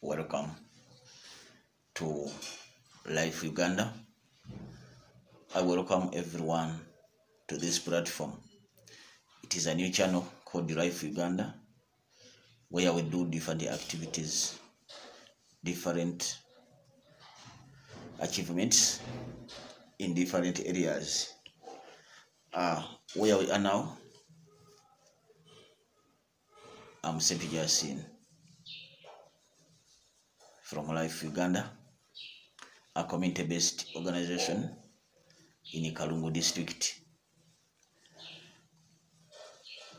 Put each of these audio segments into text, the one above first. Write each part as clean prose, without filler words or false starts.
Welcome to Life Uganda. I welcome everyone to this platform. It is a new channel called Life Uganda, where we do different activities, different achievements in different areas. Where we are now, I'm Sepi Jassin from Life Uganda, a community-based organization in Kalungu district.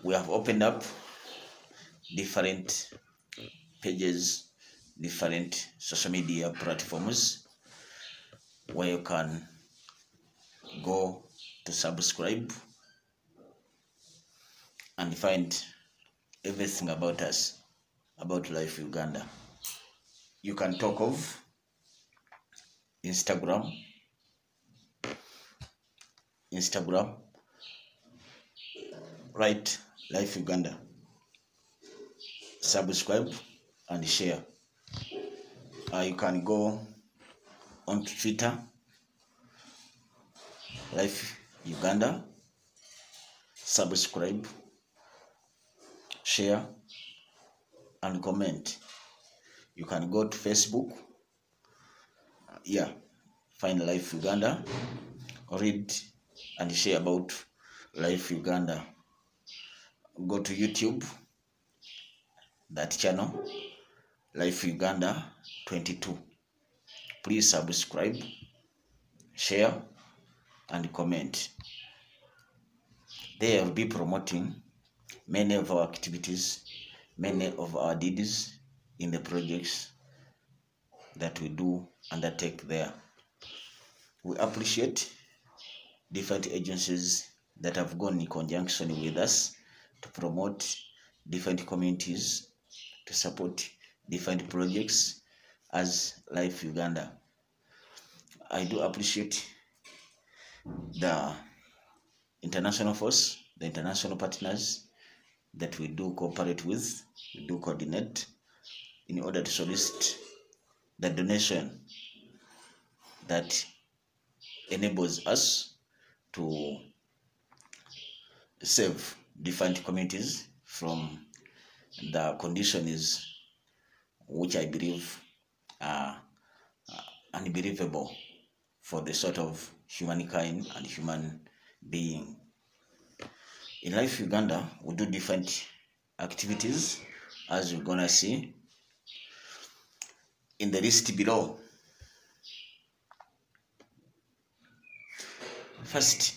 We have opened up different pages, different social media platforms where you can go to subscribe and find everything about us, about Life Uganda. You can talk of Instagram, write Life Uganda, subscribe and share. You can go on to Twitter, Life Uganda, subscribe, share and comment. You can go to Facebook, find Life Uganda, read and share about Life Uganda. Go to YouTube, that channel, Life Uganda 22. Please subscribe, share, and comment. They will be promoting many of our activities, many of our deeds, in the projects that we do undertake there. We appreciate different agencies that have gone in conjunction with us to promote different communities, to support different projects as Life Uganda. I do appreciate the international force, the international partners that we do cooperate with, we do coordinate, in order to solicit the donation that enables us to save different communities from the conditions which I believe are unbelievable for the sort of humankind and human being. In Life Uganda, we do different activities, as you're gonna see in the list below. First,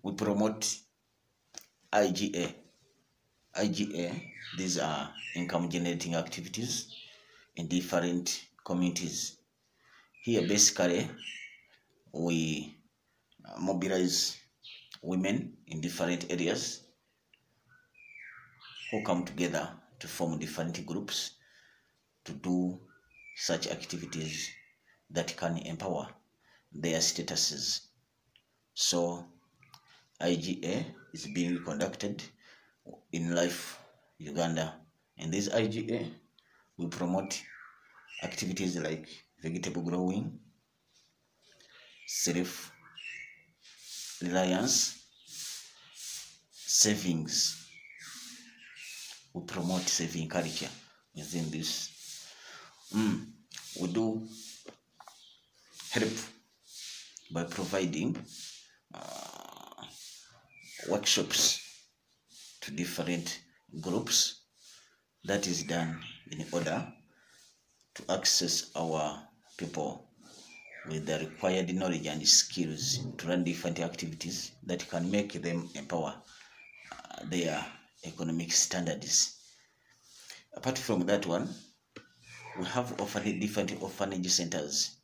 we promote IGA. These are income generating activities in different communities. Here basically we mobilize women in different areas who come together to form different groups to do such activities that can empower their statuses. So IGA is being conducted in Life Uganda. In this IGA, we promote activities like vegetable growing, self-reliance, savings. We promote saving culture within this. We do help by providing workshops to different groups. That is done in order to access our people with the required knowledge and skills to run different activities that can make them empower their economic standards. Apart from that one, we have different orphanage centers.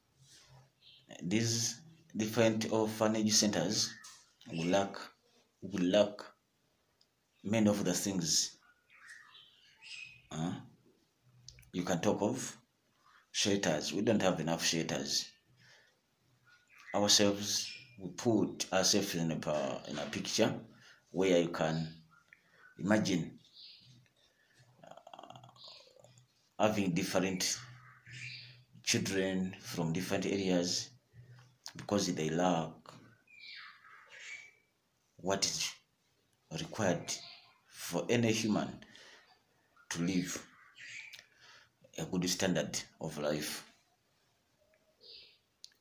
These different orphanage centers will lack many of the things You can talk of shelters. We don't have enough shelters. Ourselves, we put ourselves in a picture where you can imagine having different children from different areas because they lack what is required for any human to live a good standard of life.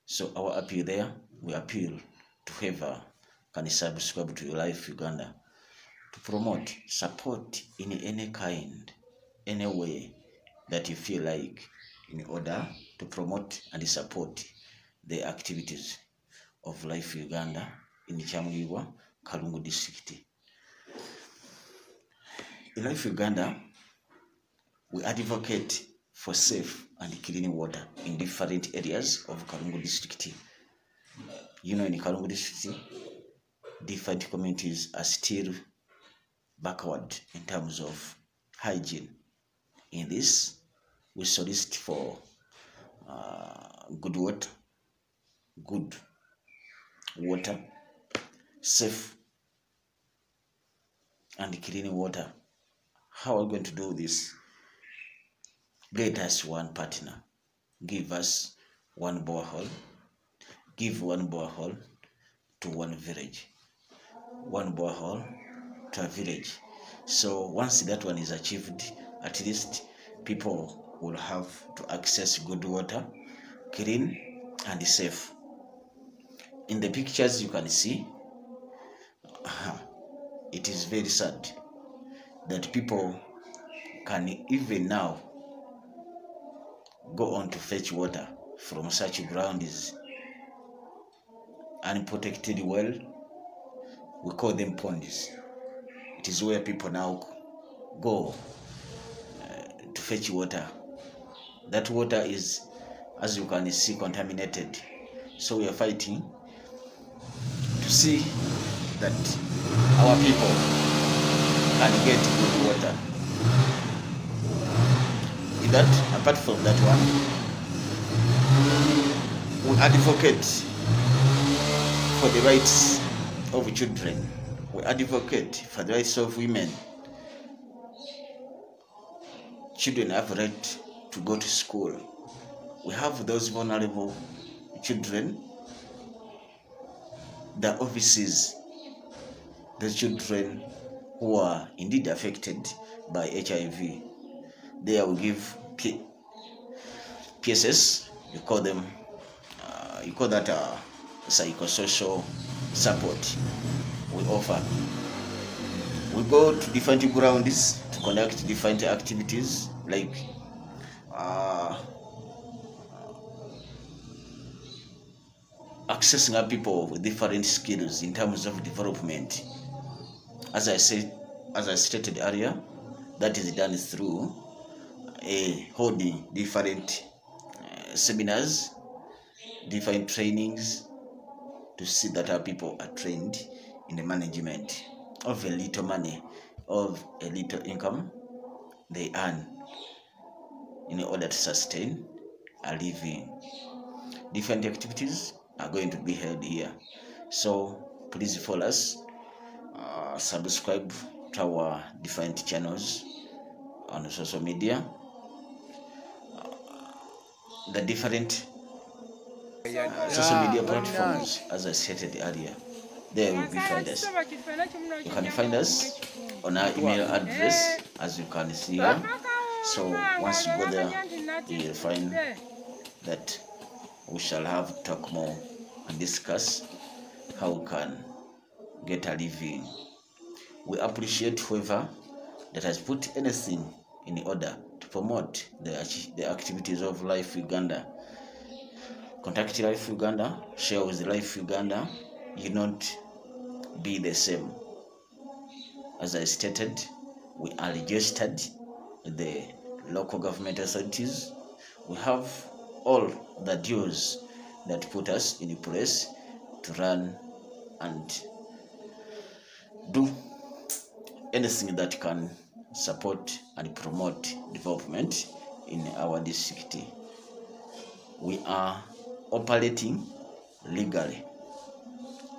So our appeal there, we appeal to whoever can subscribe to Life Uganda to promote, support in any kind, any way that you feel like in order to promote and support the activities of Life Uganda in Chamuliwa, Kalungu district. In Life Uganda, we advocate for safe and clean water in different areas of Kalungu district. You know, in Kalungu district, different communities are still backward in terms of hygiene. In this, we solicit for good water, safe and clean water. How are we going to do this? Get us one partner. Give us one borehole. Give one borehole to one village. One borehole to a village. So once that one is achieved, at least people will have to access good water, clean and safe. In the pictures you can see, it is very sad that people can even now go on to fetch water from such ground is unprotected well. We call them ponds. It is where people now go to fetch water. That water is, as you can see, contaminated. So we are fighting to see that our people can get good water. In that, apart from that one, we advocate for the rights of children. We advocate for the rights of women. Children have the right to go to school. We have those vulnerable children, the overseas, the children who are indeed affected by HIV. There we give PSS, you call them, you call that psychosocial support we offer. We go to different grounds to conduct different activities like accessing our people with different skills in terms of development. As I stated earlier, that is done through holding different seminars, different trainings to see that our people are trained in the management of a little money, of a little income they earn in order to sustain a living. Different activities are going to be held here. So please follow us, subscribe to our different channels on social media, the different social media platforms. As I stated earlier, there will be find us. You can find us on our email address, as you can see here. So once you go there, you will find that we shall have to talk more and discuss how we can get a living. We appreciate whoever that has put anything in order to promote the activities of Life Uganda. Contact Life Uganda, share with Life Uganda. You not be the same. As I stated, we are registered with the local government authorities. We have all the dues that put us in place to run and do anything that can support and promote development in our district. We are operating legally.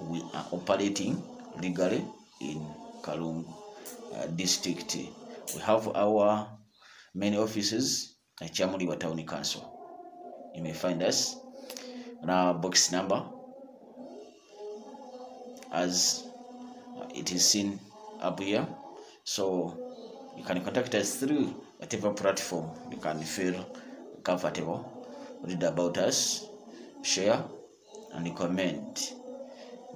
We are operating legally in Kalungu district. We have our many offices at Chamuliwa Town Council. You may find us on our box number as it is seen up here. So you can contact us through whatever platform you can feel comfortable. Read about us, share, and comment.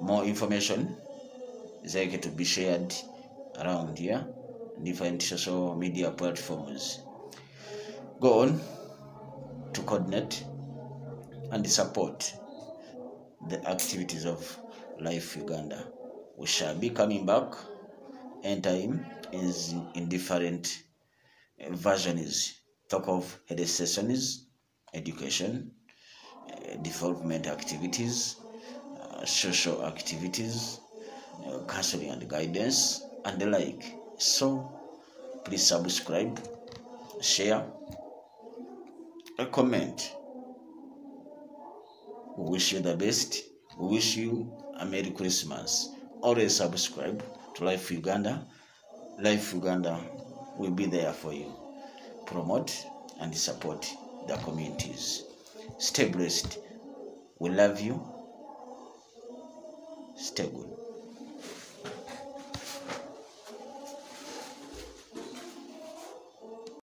More information is likely to be shared around here, different social media platforms. Go on to coordinate and support the activities of Life Uganda. We shall be coming back anytime in different versions. Talk of head sessions, education, development activities, social activities, counseling and guidance, and the like. So please subscribe, share, comment. We wish you the best. We wish you a Merry Christmas. Always subscribe to Life Uganda. Life Uganda will be there for you. Promote and support the communities. Stay blessed. We love you. Stay good.